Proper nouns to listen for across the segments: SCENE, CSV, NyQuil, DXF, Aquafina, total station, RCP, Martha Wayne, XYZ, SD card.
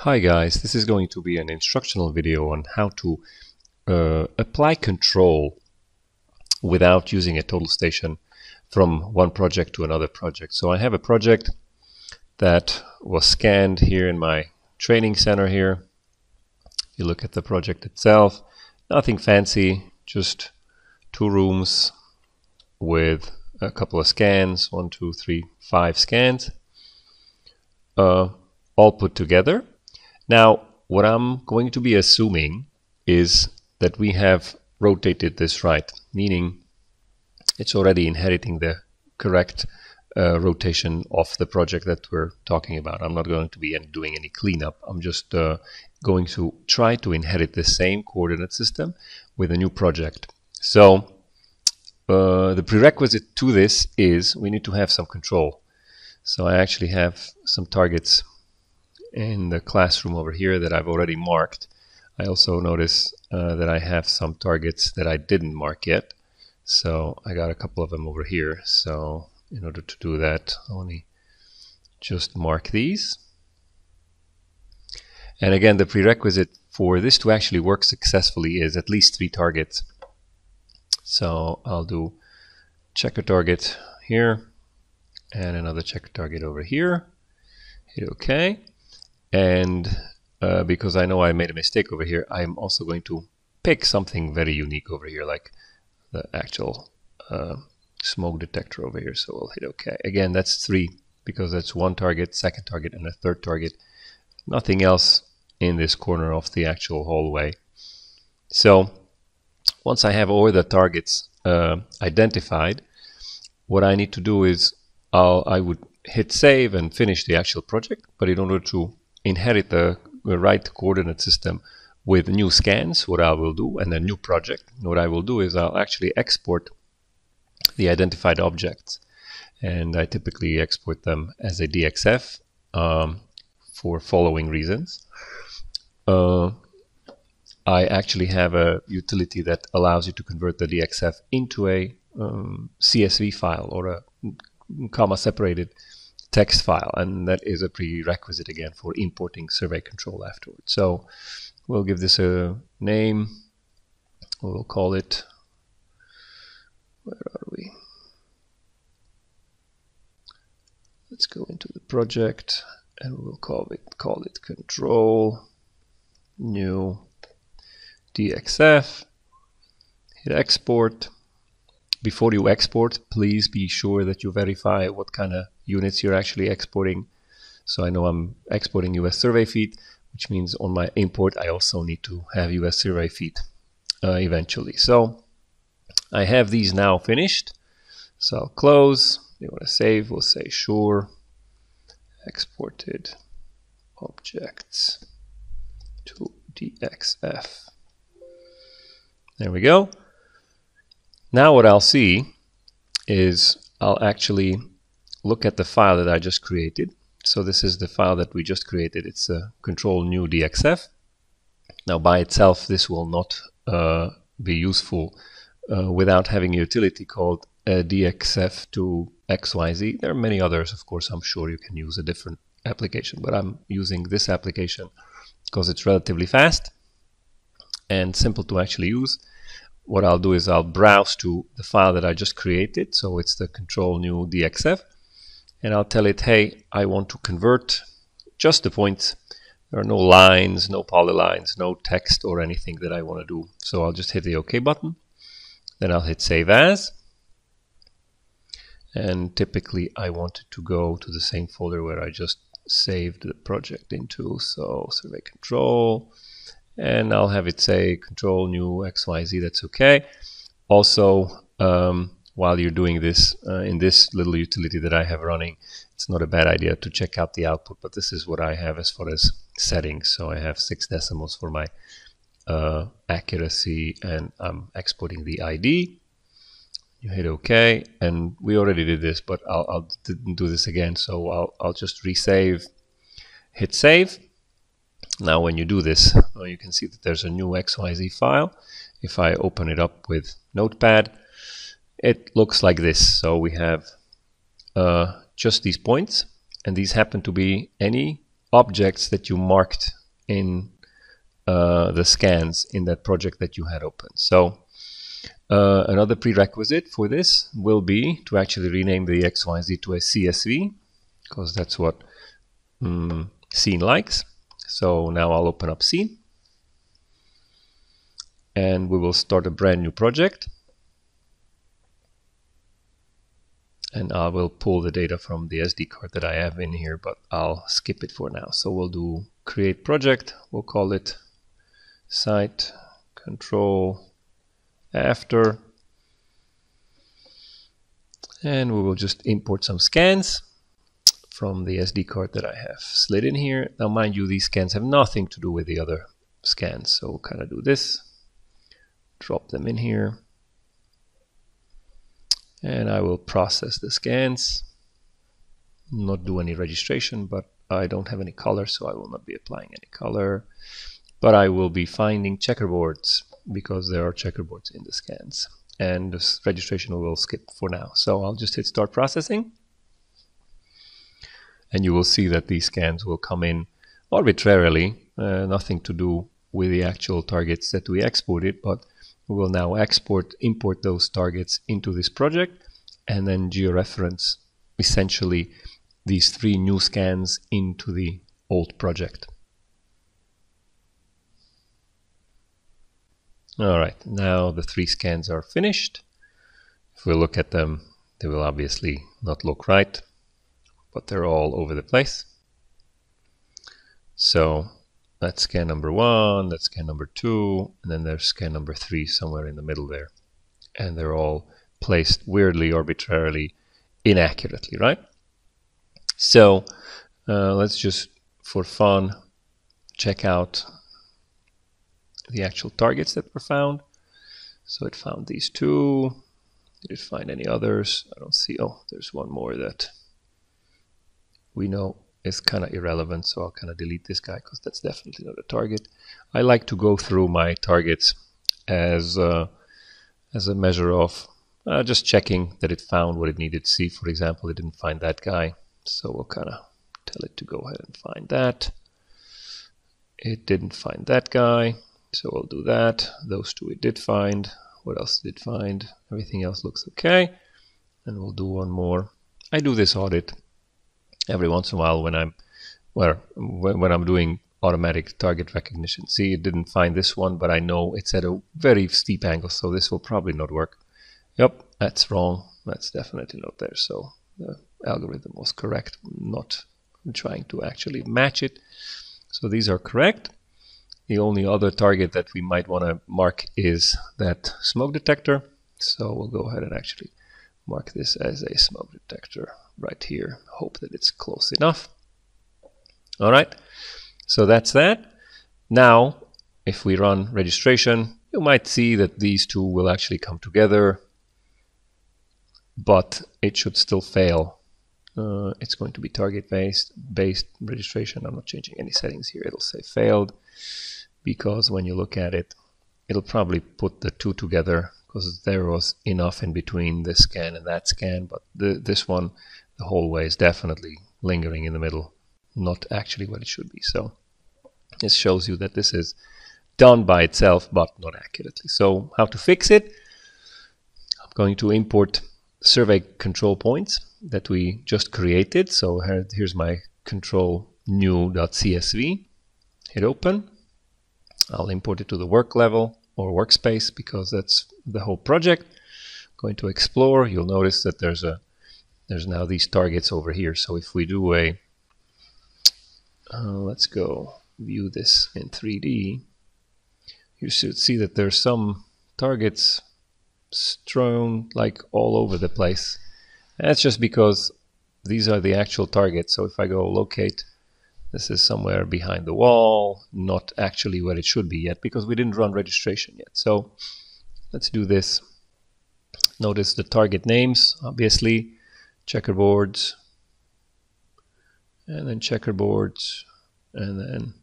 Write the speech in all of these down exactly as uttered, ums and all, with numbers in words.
Hi guys, this is going to be an instructional video on how to uh, apply control without using a total station from one project to another project. So I have a project that was scanned here in my training center here. You look at the project itself, nothing fancy, just two rooms with a couple of scans, one, two, three, five scans, uh, all put together. Now, what I'm going to be assuming is that we have rotated this right, meaning it's already inheriting the correct uh, rotation of the project that we're talking about. I'm not going to be doing any cleanup. I'm just uh, going to try to inherit the same coordinate system with a new project. So uh, the prerequisite to this is we need to have some control. So I actually have some targets in the classroom over here that I've already marked. I also notice uh, that I have some targets that I didn't mark yet. So I got a couple of them over here. So in order to do that, only just mark these. And again, the prerequisite for this to actually work successfully is at least three targets. So I'll do checker target here and another checker target over here. Hit OK. And uh, because I know I made a mistake over here, I'm also going to pick something very unique over here, like the actual uh, smoke detector over here. So we'll hit OK. Again, that's three, because that's one target, second target, and a third target. Nothing else in this corner of the actual hallway. So once I have all the targets uh, identified, what I need to do is I'll, I would hit save and finish the actual project, but in order to inherit the right coordinate system with new scans, what I will do, and a new project, what I will do is I'll actually export the identified objects, and I typically export them as a D X F um, for following reasons. Uh, I actually have a utility that allows you to convert the D X F into a um, C S V file or a comma separated text file, and that is a prerequisite again for importing survey control afterwards. So we'll give this a name. We'll call it, where are we? Let's go into the project and we'll call it call it control new D X F. Hit export. Before you export, please be sure that you verify what kind of units you're actually exporting. So I know I'm exporting U S survey feet, which means on my import I also need to have U S survey feet uh, eventually. So I have these now finished. So I'll close. You want to save? We'll say sure. Exported objects to D X F. There we go. Now what I'll see is I'll actually look at the file that I just created. So this is the file that we just created. It's a control new D X F. Now by itself this will not uh, be useful uh, without having a utility called uh, D X F to X Y Z. There are many others, of course. I'm sure you can use a different application, but I'm using this application because it's relatively fast and simple to actually use. What I'll do is I'll browse to the file that I just created. So it's the control new D X F. And I'll tell it, hey, I want to convert just the points. There are no lines, no polylines, no text or anything that I want to do. So I'll just hit the OK button. Then I'll hit save as. And typically I want it to go to the same folder where I just saved the project into. So survey control. And I'll have it say control new X Y Z. That's okay. Also, um, while you're doing this uh, in this little utility that I have running, it's not a bad idea to check out the output, but this is what I have as far as settings. So I have six decimals for my uh, accuracy, and I'm exporting the I D. You hit OK, and we already did this, but I'll, I'll didn't do this again, so I'll, I'll just resave, hit save. Now when you do this, you can see that there's a new X Y Z file. If I open it up with Notepad, it looks like this. So we have uh, just these points, and these happen to be any objects that you marked in uh, the scans in that project that you had open. So uh, another prerequisite for this will be to actually rename the X Y Z to a C S V, because that's what um, scene likes. So now I'll open up scene, and we will start a brand new project, and I will pull the data from the S D card that I have in here, but I'll skip it for now. So we'll do create project, we'll call it site control after, and we will just import some scans from the S D card that I have slid in here. Now mind you, these scans have nothing to do with the other scans, so we'll kind of do this, drop them in here, and I will process the scans, not do any registration, but I don't have any color, so I will not be applying any color, but I will be finding checkerboards because there are checkerboards in the scans, and this registration will skip for now. So I'll just hit start processing, and you will see that these scans will come in arbitrarily, uh, nothing to do with the actual targets that we exported, but we will now export, import those targets into this project, and then georeference essentially these three new scans into the old project. All right, now the three scans are finished. If we look at them, they will obviously not look right, but they're all over the place. So that's scan number one, that's scan number two, and then there's scan number three somewhere in the middle there. And they're all placed weirdly, arbitrarily, inaccurately, right? So uh, let's just, for fun, check out the actual targets that were found. So it found these two. Did it find any others? I don't see. Oh, there's one more that we know is kind of irrelevant, so I'll kind of delete this guy because that's definitely not a target. I like to go through my targets as uh, as a measure of uh, just checking that it found what it needed to see. For example, it didn't find that guy, so we'll kind of tell it to go ahead and find that. It didn't find that guy, so we'll do that. Those two it did find. What else did it find? Everything else looks okay, and we'll do one more. I do this audit every once in a while when I'm well, when I'm doing automatic target recognition. See, it didn't find this one, but I know it's at a very steep angle, so this will probably not work. Yep, that's wrong. That's definitely not there. So the algorithm was correct, not trying to actually match it. So these are correct. The only other target that we might want to mark is that smoke detector. So we'll go ahead and actually mark this as a smoke detector right here. Hope that it's close enough. All right, so that's that. Now, if we run registration, you might see that these two will actually come together, but it should still fail. Uh, it's going to be target-based based registration. I'm not changing any settings here. It'll say failed, because when you look at it, it'll probably put the two together, because there was enough in between this scan and that scan, but the, this one, the whole way is definitely lingering in the middle, not actually what it should be. So this shows you that this is done by itself, but not accurately. So how to fix it? I'm going to import survey control points that we just created. So here, here's my control new.csv. Hit open. I'll import it to the work level or workspace, because that's the whole project. I'm going to explore. You'll notice that there's a there's now these targets over here. So if we do a uh, let's go view this in three D, you should see that there's some targets strewn like all over the place. And that's just because these are the actual targets. So if I go locate, this is somewhere behind the wall, not actually where it should be yet, because we didn't run registration yet. So let's do this. Notice the target names, obviously, checkerboards, and then checkerboards, and then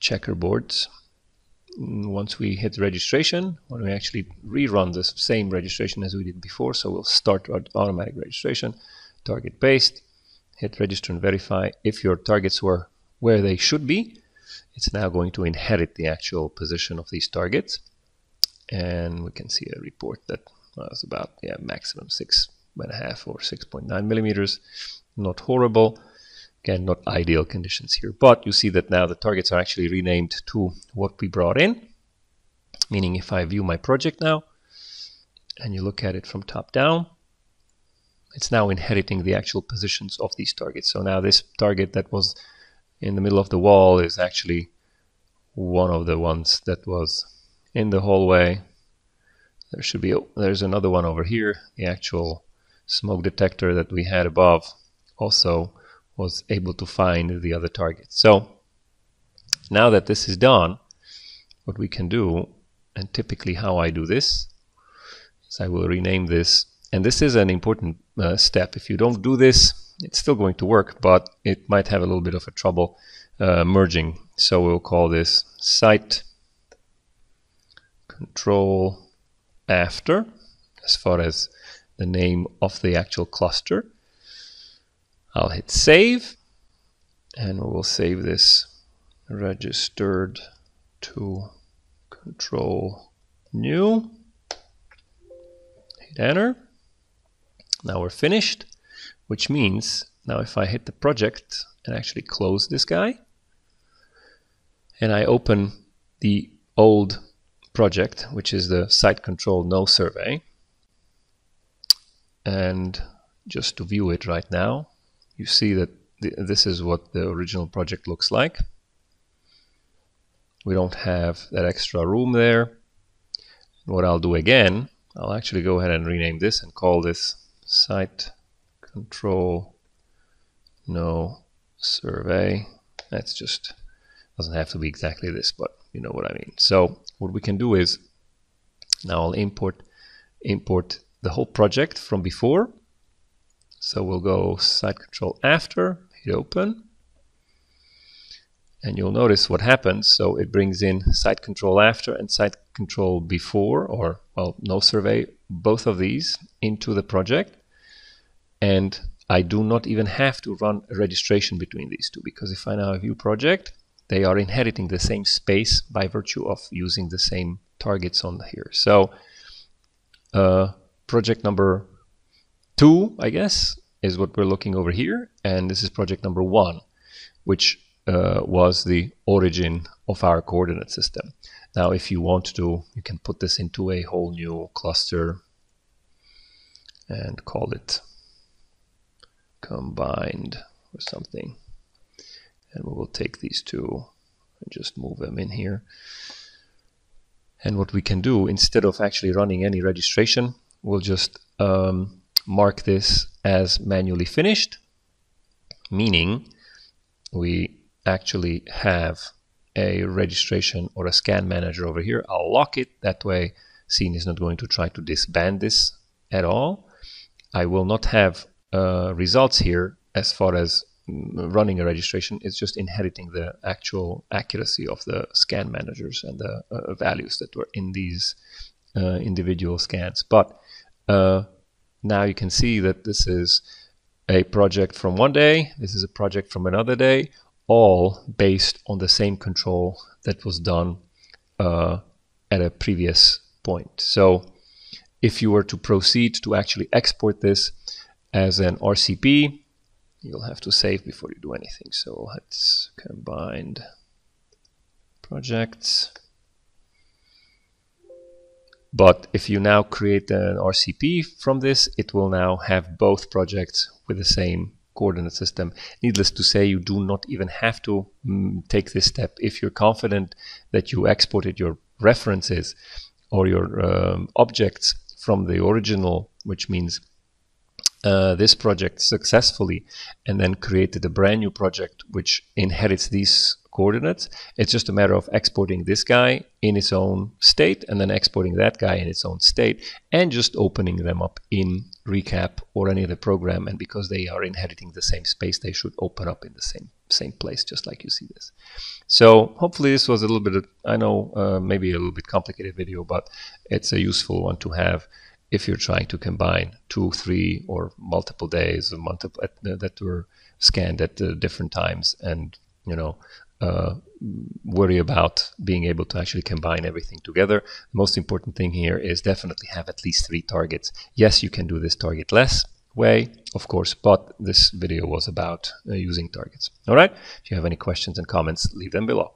checkerboards. Once we hit registration, when we actually rerun the same registration as we did before, so we'll start automatic registration, target based. Hit register and verify. If your targets were where they should be. It's now going to inherit the actual position of these targets, and we can see a report that was about, yeah, maximum six and a half or six point nine millimeters. Not horrible. Again, not ideal conditions here, but you see that now the targets are actually renamed to what we brought in, meaning if I view my project now and you look at it from top down, it's now inheriting the actual positions of these targets. So now this target that was in the middle of the wall is actually one of the ones that was in the hallway. There should be, there's another one over here. The actual smoke detector that we had above also was able to find the other target. So now that this is done, what we can do, and typically how I do this, is I will rename this. And this is an important uh, step. If you don't do this, it's still going to work, but it might have a little bit of a trouble uh, merging. So we'll call this site control after, as far as the name of the actual cluster. I'll hit save, and we will save this registered to control new. Hit enter. Now we're finished, which means now if I hit the project and actually close this guy, and I open the old project, which is the site control no survey, and just to view it right now, you see that th this is what the original project looks like. We don't have that extra room there. And what I'll do again, I'll actually go ahead and rename this and call this site control no survey. That's just, doesn't have to be exactly this, but you know what I mean. So what we can do is now I'll import import the whole project from before. So we'll go site control after, hit open, and you'll notice what happens. So it brings in site control after and site control before, or well, no survey, both of these into the project. And I do not even have to run a registration between these two, because if I now view project, they are inheriting the same space by virtue of using the same targets on here. So uh, project number two, I guess, is what we're looking over here. And this is project number one, which uh, was the origin of our coordinate system. Now, if you want to, you can put this into a whole new cluster and call it combined or something. And we will take these two and just move them in here. And what we can do, instead of actually running any registration, we'll just um, mark this as manually finished, meaning we actually have a registration or a scan manager over here. I'll lock it. That way, Scene is not going to try to disband this at all. I will not have uh, results here as far as running a registration. It's just inheriting the actual accuracy of the scan managers and the uh, values that were in these uh, individual scans. But uh, now you can see that this is a project from one day, this is a project from another day, all based on the same control that was done uh, at a previous point. So if you were to proceed to actually export this as an R C P, you'll have to save before you do anything. So let's combined projects. But if you now create an R C P from this, it will now have both projects with the same coordinate system. Needless to say, you do not even have to mm, take this step. If you're confident that you exported your references or your um, objects from the original, which means Uh, this project successfully, and then created a brand new project which inherits these coordinates, it's just a matter of exporting this guy in its own state and then exporting that guy in its own state and just opening them up in Recap or any other program. And because they are inheriting the same space, they should open up in the same same place, just like you see this. So hopefully this was a little bit of, I know uh, maybe a little bit complicated video, but it's a useful one to have if you're trying to combine two, three, or multiple days, multiple, uh, that were scanned at uh, different times and you know, uh, worry about being able to actually combine everything together. Most important thing here is definitely have at least three targets. Yes, you can do this target less way, of course, but this video was about uh, using targets. All right. If you have any questions and comments, leave them below.